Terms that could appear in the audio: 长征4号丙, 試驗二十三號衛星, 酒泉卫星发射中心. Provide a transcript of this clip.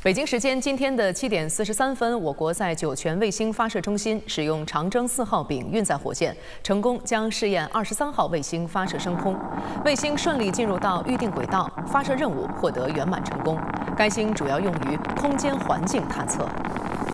北京时间今天的7点43分，我国在酒泉卫星发射中心使用长征4号丙运载火箭，成功将试验23号卫星发射升空。卫星顺利进入到预定轨道，发射任务获得圆满成功。该星主要用于空间环境探测。